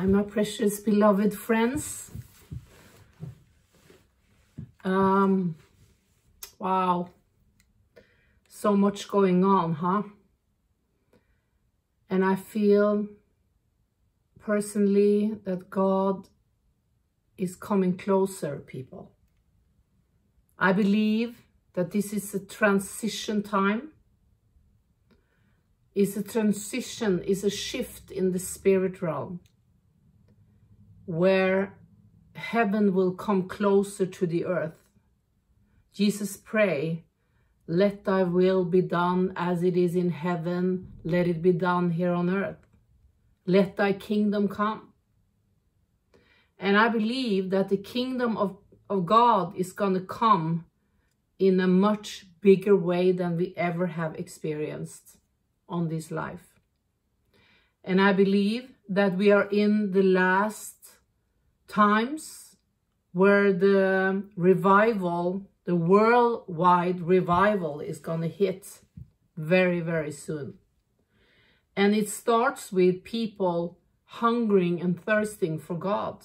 Hi, my precious beloved friends. Wow. So much going on, huh? And I feel personally that God is coming closer, people. I believe that this is a transition time. It's a transition, it's a shift in the spirit realm where heaven will come closer to the earth. Jesus prayed, "Let thy will be done as it is in heaven, let it be done here on earth. Let thy kingdom come." And I believe that the kingdom of God is going to come in a much bigger way than we ever have experienced on this life. And I believe that we are in the last times where the revival, the worldwide revival, is going to hit very, very soon. And it starts with people hungering and thirsting for God.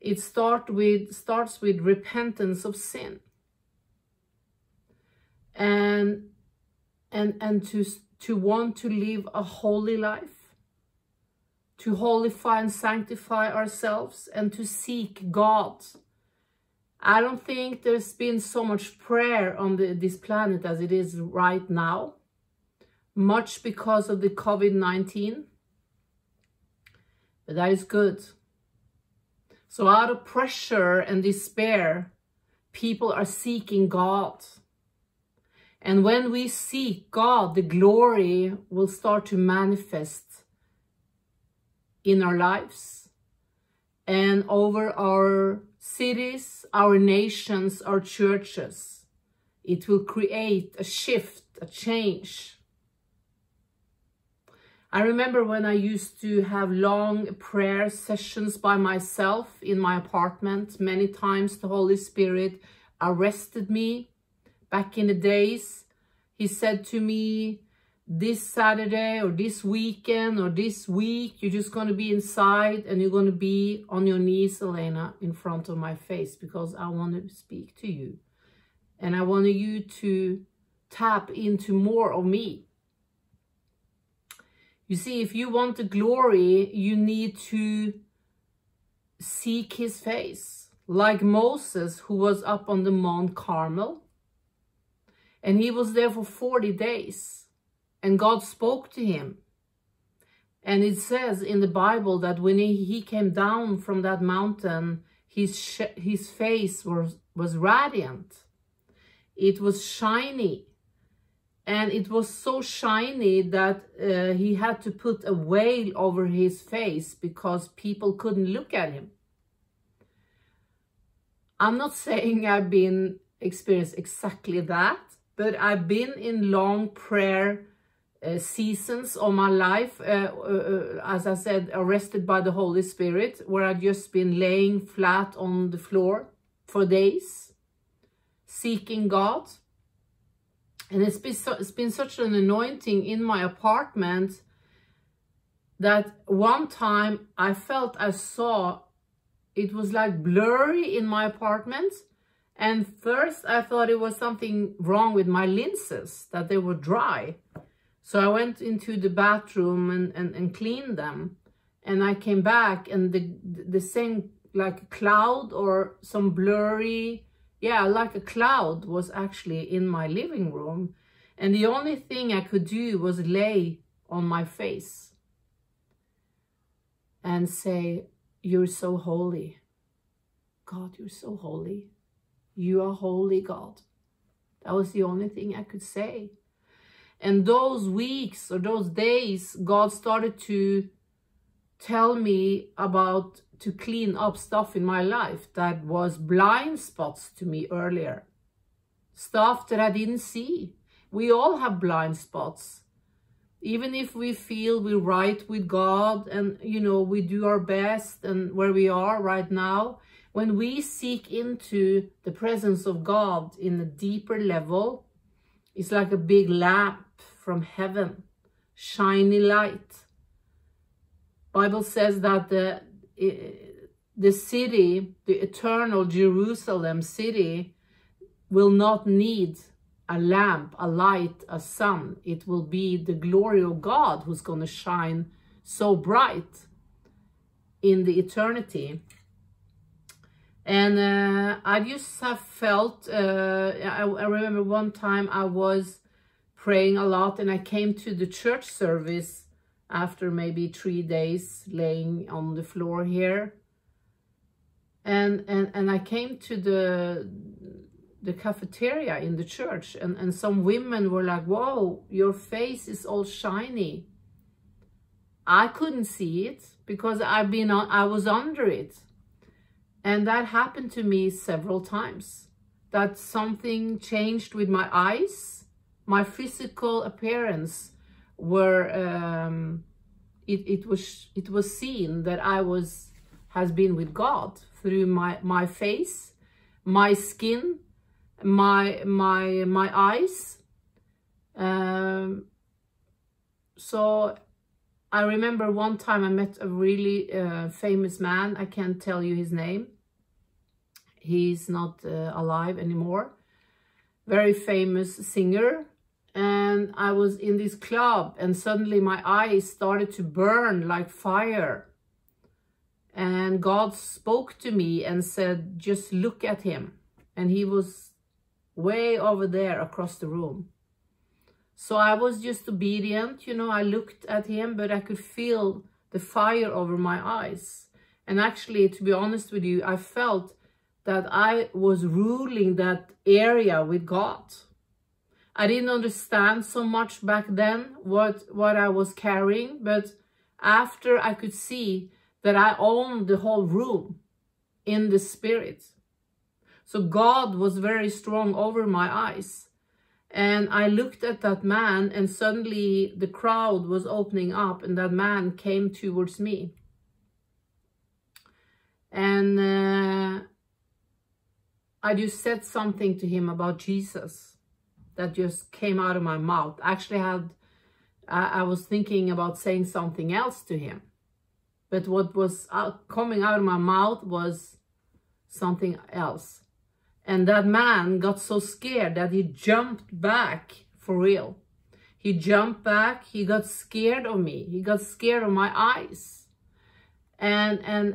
It starts with repentance of sin. And to want to live a holy life, to holify and sanctify ourselves, and to seek God. I don't think there's been so much prayer on this planet as it is right now, much because of the COVID-19, but that is good. So out of pressure and despair, people are seeking God. And when we seek God, the glory will start to manifest in our lives and over our cities, our nations, our churches. It will create a shift, a change. I remember when I used to have long prayer sessions by myself in my apartment. Many times the Holy Spirit arrested me. Back in the days, he said to me, "This Saturday or this weekend or this week, you're just going to be inside and you're going to be on your knees, Elena, in front of my face, because I want to speak to you. And I want you to tap into more of me." You see, if you want the glory, you need to seek his face. Like Moses, who was up on the Mount Carmel. And he was there for 40 days. And God spoke to him. And it says in the Bible that when he came down from that mountain, his face was radiant. It was shiny. And it was so shiny that he had to put a veil over his face because people couldn't look at him. I'm not saying I've been experienced exactly that. But I've been in long prayer seasons all my life, as I said, arrested by the Holy Spirit, where I've just been laying flat on the floor for days, seeking God. And it's been such an anointing in my apartment that one time I felt I saw, it was like blurry in my apartment. And first I thought it was something wrong with my lenses, that they were dry. So I went into the bathroom and cleaned them. And I came back and the same, like a cloud or some blurry, yeah, like a cloud was actually in my living room. And the only thing I could do was lay on my face and say, "You're so holy. God, you're so holy. You are holy, God." That was the only thing I could say. And those weeks or those days, God started to tell me about to clean up stuff in my life that was blind spots to me earlier. Stuff that I didn't see. We all have blind spots. Even if we feel we're right with God and, you know, we do our best and where we are right now, when we seek into the presence of God in a deeper level, it's like a big lamp from heaven, shiny light. Bible says that the city, the eternal Jerusalem city, will not need a lamp, a light, a sun. It will be the glory of God who's going to shine so bright in the eternity. And I just have felt, I remember one time I was praying a lot, and I came to the church service after maybe 3 days laying on the floor here. And I came to the cafeteria in the church, and some women were like, "Whoa, your face is all shiny." I couldn't see it because I was under it. And that happened to me several times, that something changed with my eyes. My physical appearance were, it was seen that I has been with God through my face, my skin, my eyes. So I remember one time I met a really famous man. I can't tell you his name. He's not alive anymore. Very famous singer. And I was in this club, and suddenly my eyes started to burn like fire. And God spoke to me and said, "Just look at him." And he was way over there across the room. So I was just obedient, you know. I looked at him, but I could feel the fire over my eyes. And actually, to be honest with you, I felt that I was ruling that area with God. I didn't understand so much back then what I was carrying, but after I could see that I owned the whole room in the spirit. So God was very strong over my eyes. And I looked at that man, and suddenly the crowd was opening up, and that man came towards me. And I just said something to him about Jesus that just came out of my mouth. Actually, I was thinking about saying something else to him, but what was coming out of my mouth was something else. And that man got so scared that he jumped back, for real. He jumped back, he got scared of me. He got scared of my eyes. And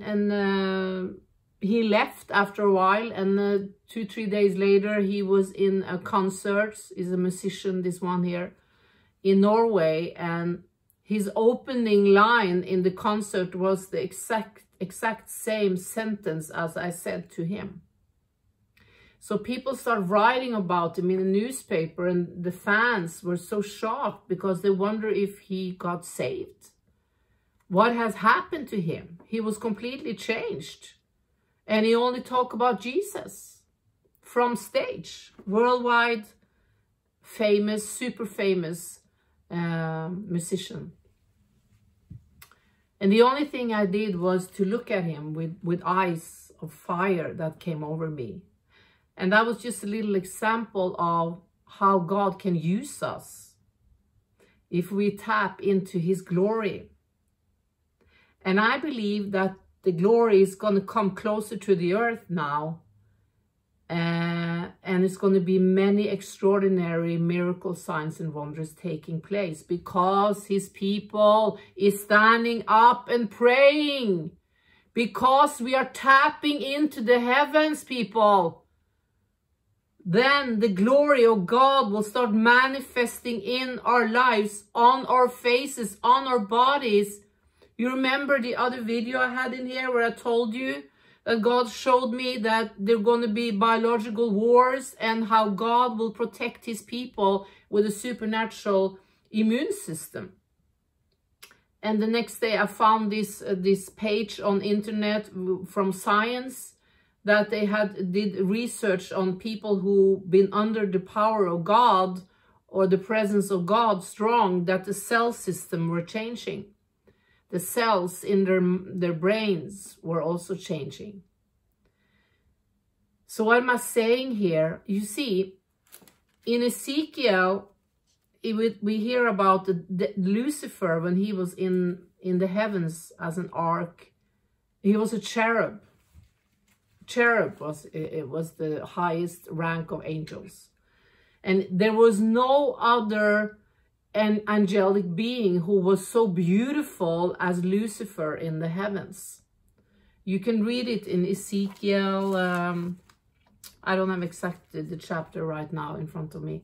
he left after a while, and 2-3 days later, he was in a concert. He's a musician, this one here, in Norway. And his opening line in the concert was the exact same sentence as I said to him. So people started writing about him in the newspaper, and the fans were so shocked because they wonder if he got saved. What has happened to him? He was completely changed. And he only talked about Jesus from stage. Worldwide famous, super famous musician. And the only thing I did was to look at him with eyes of fire that came over me. And that was just a little example of how God can use us if we tap into his glory. And I believe that the glory is going to come closer to the earth now. And it's going to be many extraordinary miracle signs and wonders taking place because his people is standing up and praying. Because we are tapping into the heavens, people. Then the glory of God will start manifesting in our lives, on our faces, on our bodies. You remember the other video I had in here where I told you that God showed me that there are going to be biological wars and how God will protect his people with a supernatural immune system. And the next day I found this page on internet from Science, that they did research on people who been under the power of God or the presence of God strong, that the cell system were changing. The cells in their brains were also changing. So what am I saying here? You see, in Ezekiel, we hear about Lucifer when he was in in the heavens as an ark. He was a cherub. Cherub was the highest rank of angels. And there was no other an angelic being who was so beautiful as Lucifer in the heavens. You can read it in Ezekiel. I don't have exact the chapter right now in front of me.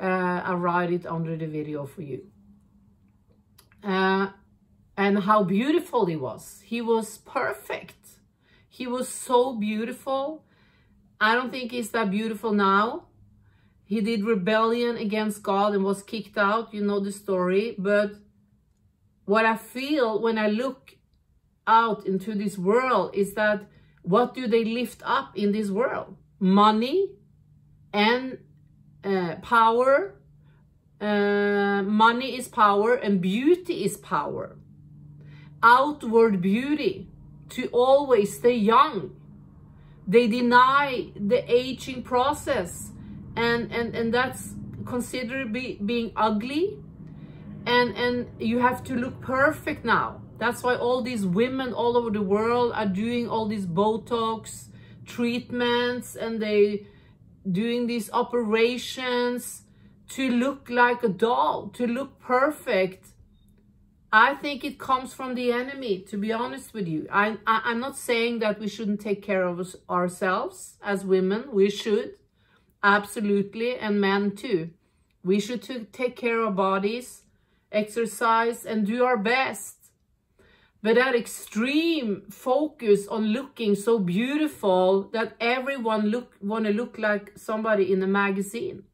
I'll write it under the video for you. And how beautiful he was. He was perfect. He was so beautiful. I don't think he's that beautiful now. He did rebellion against God and was kicked out. You know the story. But what I feel when I look out into this world is that what do they lift up in this world? Money and power. Money is power and beauty is power. Outward beauty, to always stay young. They deny the aging process. And that's considered being ugly. And you have to look perfect now. That's why all these women all over the world are doing all these Botox treatments. And they doing these operations to look like a doll, to look perfect. I think it comes from the enemy, to be honest with you. I'm not saying that we shouldn't take care of ourselves as women. We should. Absolutely, and men too. We should take care of our bodies, exercise, and do our best. But that extreme focus on looking so beautiful that everyone want to look like somebody in a magazine.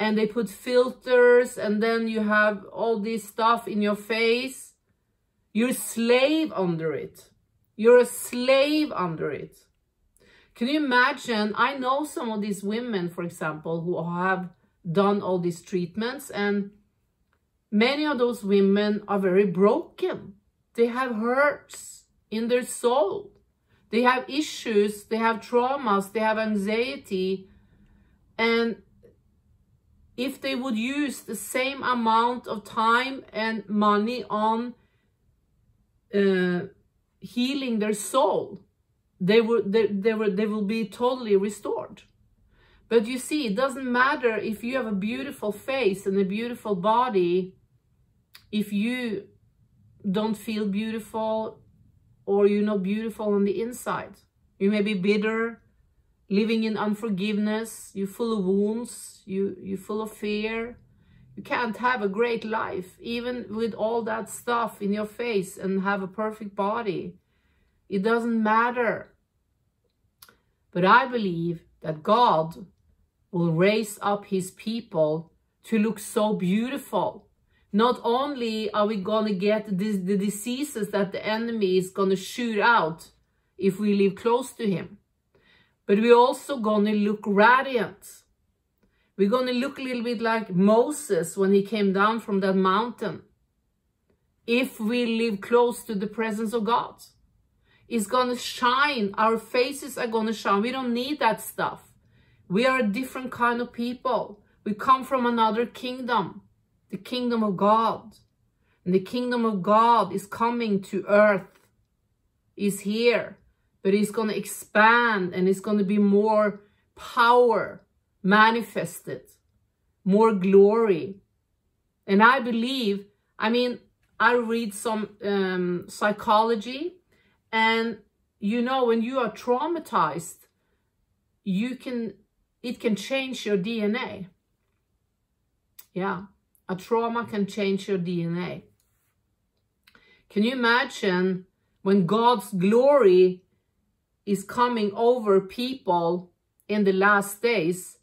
And they put filters, and then you have all this stuff in your face. You're a slave under it. You're a slave under it. Can you imagine? I know some of these women, for example, who have done all these treatments, and many of those women are very broken. They have hurts in their soul. They have issues, they have traumas, they have anxiety. And if they would use the same amount of time and money on healing their soul, they will be totally restored. But you see, it doesn't matter if you have a beautiful face and a beautiful body, if you don't feel beautiful or you're not beautiful on the inside. You may be bitter, living in unforgiveness, you're full of wounds, you're full of fear. You can't have a great life, even with all that stuff in your face and have a perfect body. It doesn't matter. But I believe that God will raise up his people to look so beautiful. Not only are we going to get the diseases that the enemy is going to shoot out if we live close to him, but we're also going to look radiant. We're going to look a little bit like Moses when he came down from that mountain. If we live close to the presence of God, it's going to shine. Our faces are going to shine. We don't need that stuff. We are a different kind of people. We come from another kingdom, the kingdom of God. And the kingdom of God is coming to earth, is here, but it's going to expand and it's going to be more power manifested, more glory. And I believe, I mean, I read some psychology. And, you know, when you are traumatized, it can change your DNA. Yeah, a trauma can change your DNA. Can you imagine when God's glory is coming over people in the last days?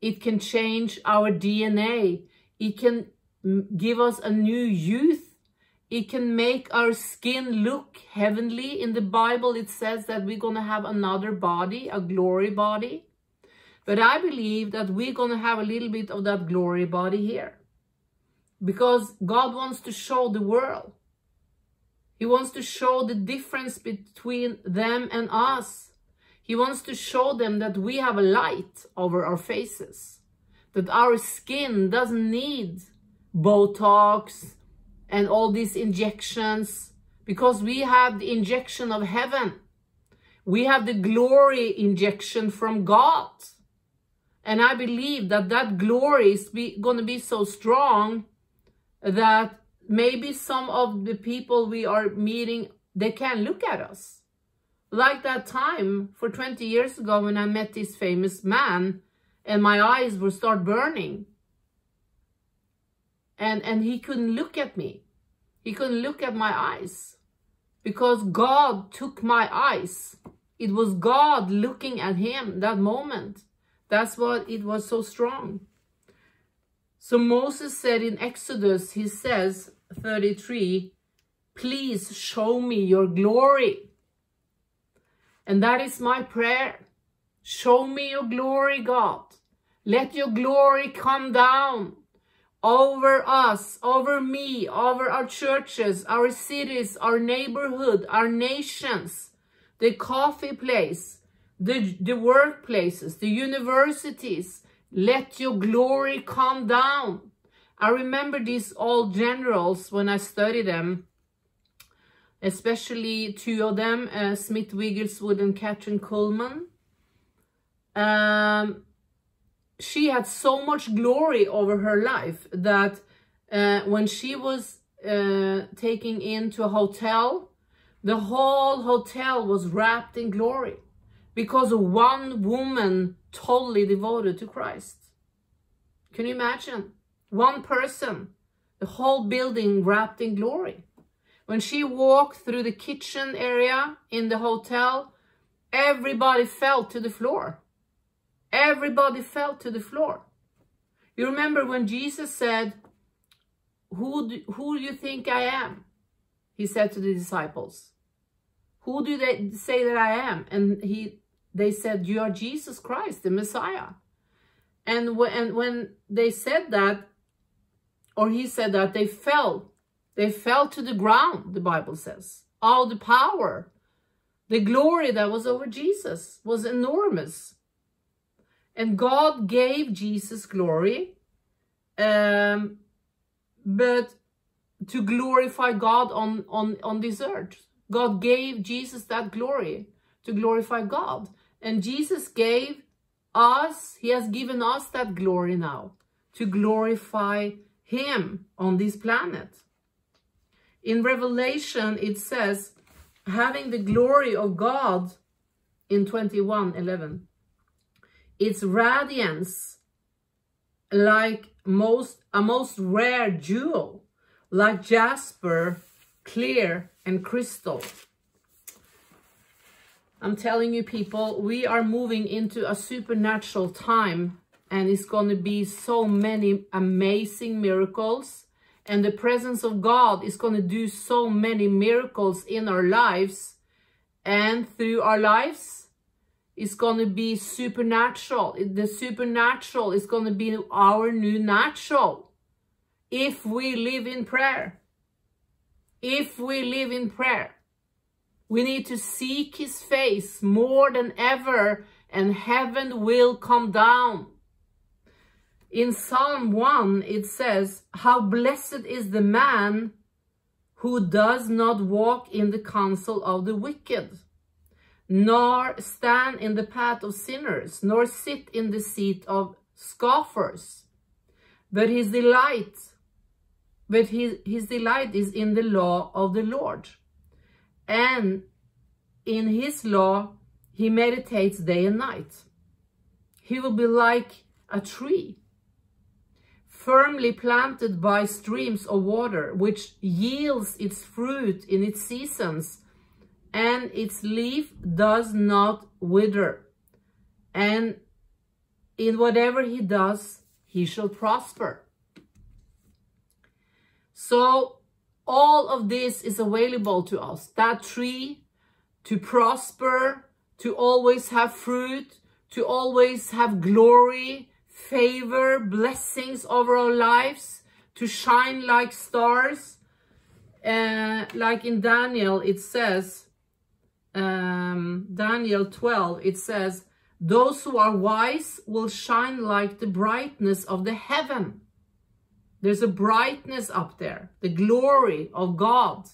It can change our DNA. It can give us a new youth. It can make our skin look heavenly. In the Bible, it says that we're going to have another body, a glory body. But I believe that we're going to have a little bit of that glory body here. Because God wants to show the world. He wants to show the difference between them and us. He wants to show them that we have a light over our faces. That our skin doesn't need Botox and all these injections, because we have the injection of heaven. We have the glory injection from God. And I believe that that glory is going to be so strong that maybe some of the people we are meeting, they can look at us. Like that time for 20 years ago when I met this famous man and my eyes would start burning. And he couldn't look at me. He couldn't look at my eyes because God took my eyes. It was God looking at him that moment. That's why it was so strong. So Moses said in Exodus, he says, 33, please show me your glory. And that is my prayer. Show me your glory, God. Let your glory come down over us, over me, over our churches, our cities, our neighborhood, our nations, the coffee place, the workplaces, the universities. Let your glory come down. I remember these old generals when I studied them, especially two of them, Smith Wigglesworth and Kathryn Kuhlman. She had so much glory over her life that when she was taken into a hotel, the whole hotel was wrapped in glory because one woman totally devoted to Christ. Can you imagine? One person, the whole building wrapped in glory. When she walked through the kitchen area in the hotel, everybody fell to the floor. Everybody fell to the floor. You remember when Jesus said, who do you think I am? He said to the disciples, who do they say that I am? And they said, you are Jesus Christ, the Messiah. And when they said that, or he said that, they fell. They fell to the ground, the Bible says. All the power, the glory that was over Jesus was enormous. And God gave Jesus glory, but to glorify God on this earth. God gave Jesus that glory to glorify God. And Jesus gave us, he has given us that glory now to glorify him on this planet. In Revelation, it says, having the glory of God in 21:11. Its radiance like a most rare jewel, like jasper, clear and crystal. I'm telling you people, we are moving into a supernatural time and it's going to be so many amazing miracles. And the presence of God is going to do so many miracles in our lives and through our lives. It's going to be supernatural. The supernatural is going to be our new natural. If we live in prayer. If we live in prayer. We need to seek his face more than ever. And heaven will come down. In Psalm 1 it says, how blessed is the man who does not walk in the counsel of the wicked, nor stand in the path of sinners, nor sit in the seat of scoffers. But his delight is in the law of the Lord. And in his law, he meditates day and night. He will be like a tree, firmly planted by streams of water, which yields its fruit in its seasons, and its leaf does not wither. And in whatever he does, he shall prosper. So all of this is available to us. That tree, to prosper, to always have fruit, to always have glory, favor, blessings over our lives, to shine like stars. Like in Daniel, it says, Daniel 12, it says, those who are wise will shine like the brightness of the heaven. There's a brightness up there. The glory of God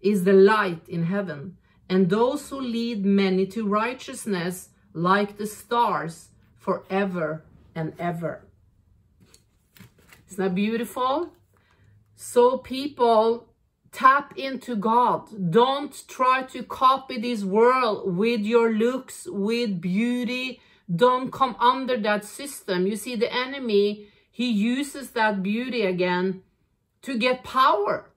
is the light in heaven. And those who lead many to righteousness, like the stars, forever and ever. Isn't that beautiful? So people, tap into God. Don't try to copy this world with your looks, with beauty. Don't come under that system. You see, the enemy, he uses that beauty again to get power.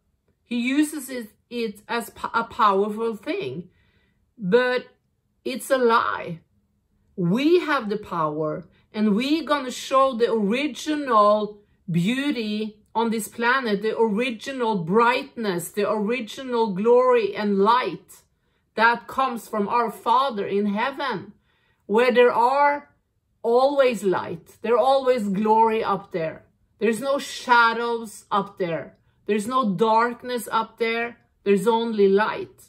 He uses it as a powerful thing, but it's a lie. We have the power, and we're going to show the original beauty on this planet, the original brightness, the original glory and light that comes from our Father in heaven, where there are always light, there are always glory up there. There's no shadows up there. There's no darkness up there. There's only light.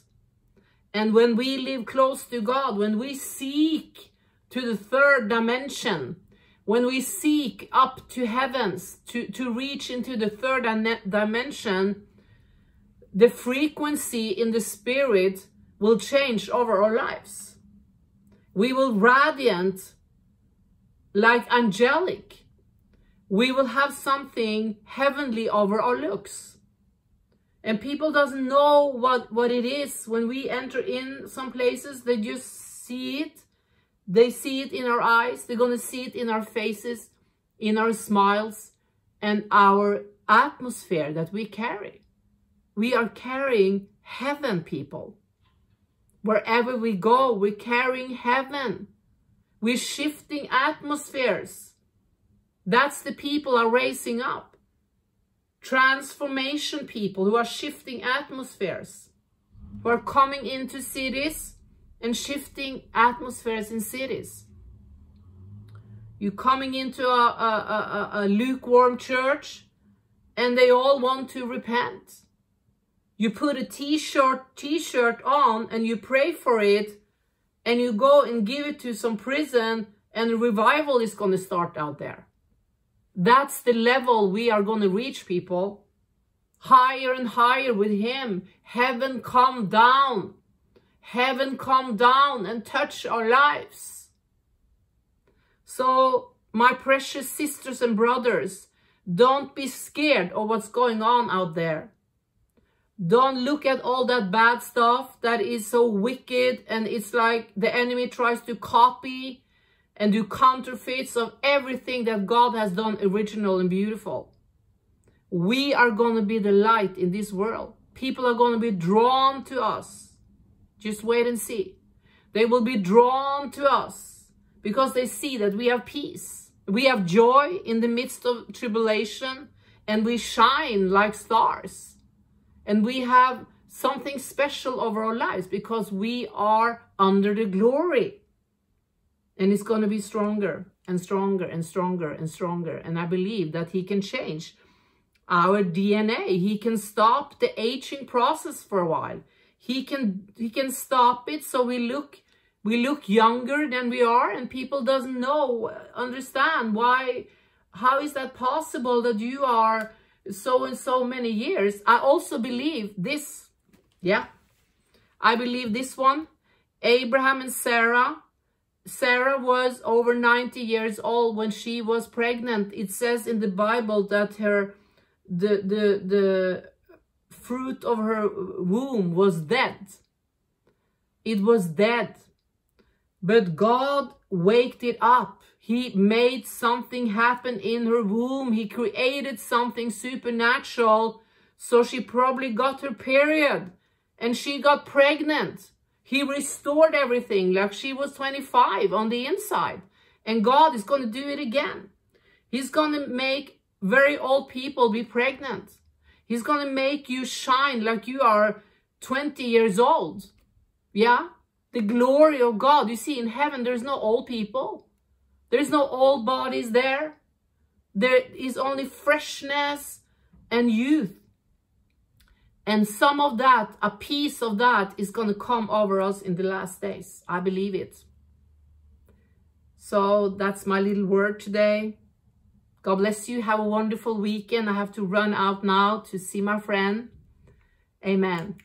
And when we live close to God, when we seek to the third dimension, when we seek up to heavens, to reach into the third dimension, the frequency in the spirit will change over our lives. We will radiant like angelic. We will have something heavenly over our looks. And people doesn't know what it is. When we enter in some places, they just see it. They see it in our eyes. They're going to see it in our faces, in our smiles, and our atmosphere that we carry. We are carrying heaven, people. Wherever we go, we're carrying heaven. We're shifting atmospheres. That's the people are raising up. Transformation people who are shifting atmospheres, who are coming into cities and shifting atmospheres in cities. You're coming into a lukewarm church and they all want to repent. You put a t-shirt on and you pray for it, and you go and give it to some prison, and revival is going to start out there. That's the level we are going to reach, people. Higher and higher with Him. Heaven come down. Heaven come down and touch our lives. So, my precious sisters and brothers, don't be scared of what's going on out there. Don't look at all that bad stuff that is so wicked, and it's like the enemy tries to copy and do counterfeits of everything that God has done original and beautiful. We are going to be the light in this world. People are going to be drawn to us. Just wait and see. They will be drawn to us because they see that we have peace. We have joy in the midst of tribulation, and we shine like stars. And we have something special over our lives because we are under the glory. And it's going to be stronger and stronger and stronger and stronger. And I believe that He can change our DNA. He can stop the aging process for a while. He can stop it, so we look younger than we are, and people doesn't understand why. How is that possible that you are so and so many years? I also believe this. Yeah, I believe this one. Abraham and Sarah. Sarah was over 90 years old when she was pregnant. It says in the Bible that the fruit of her womb was dead. It was dead. But God waked it up. He made something happen in her womb. He created something supernatural. So she probably got her period. And she got pregnant. He restored everything. Like she was 25 on the inside. And God is going to do it again. He's going to make very old people be pregnant. He's going to make you shine like you are 20 years old. Yeah? The glory of God. You see, in heaven, there's no old people. There's no old bodies there. There is only freshness and youth. And some of that, a piece of that, is going to come over us in the last days. I believe it. So, that's my little word today. God bless you. Have a wonderful weekend. I have to run out now to see my friend. Amen.